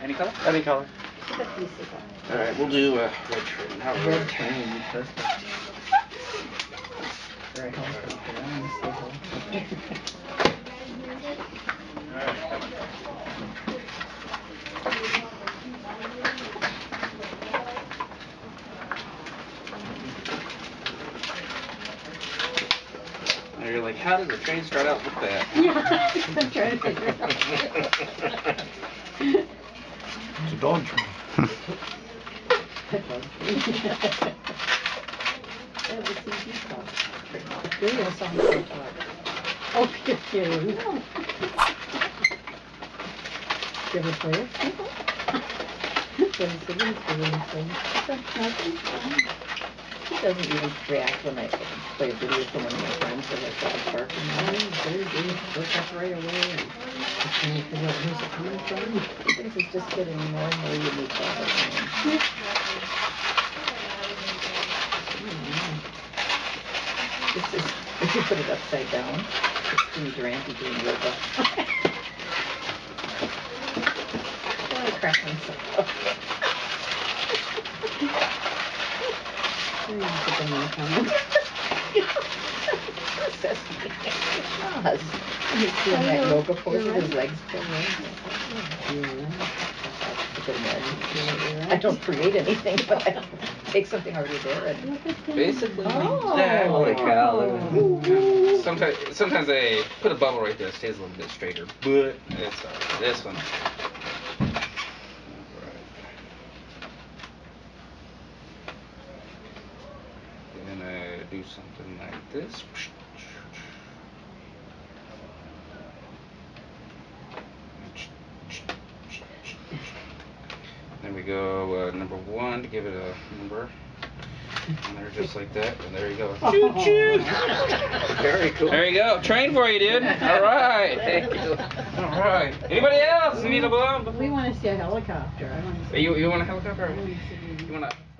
Any color? Any color. All right, we'll do red trim. Not red trim. Very helpful. Now you're like, how does the train start out with that? Yeah, I'm trying to figure it out. It's a dog train. Oh, good game. Do you ever play it? He doesn't even react when I play a video with someone of my friends and I start barking. He looks up right away and I can't figure out where's it coming from. He thinks it's just getting more and more unique all the time. This is, if you put it upside down, it's Jimmy Durante doing yoga. I crack myself up. He's doing that yoga pose with his legs pulled in. I don't create anything, but I take something already there and basically holy cow. Sometimes I put a bubble right there, it stays a little bit straighter, but it's alright. This one. Alright. And I do something like this. Then we go number one to give it a number. And they're just like that. And there you go. Choo choo. Very cool. There you go. Train for you, dude. All right. Thank you. All right. Anybody else need a balloon? We want to see a helicopter. I want to see. You want a helicopter? You want to?